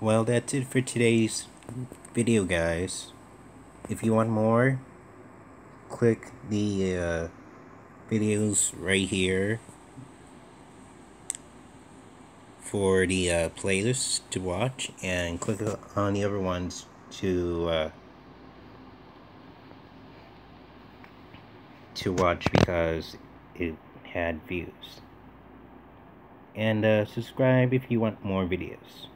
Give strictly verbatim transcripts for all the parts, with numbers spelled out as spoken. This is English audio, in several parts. Well, that's it for today's video, guys. If you want more, click the uh, videos right here for the uh, playlist to watch, and click on the other ones to uh, to watch because it had views. And uh, subscribe if you want more videos.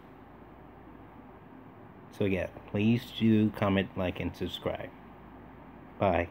So yeah, please do comment, like, and subscribe. Bye.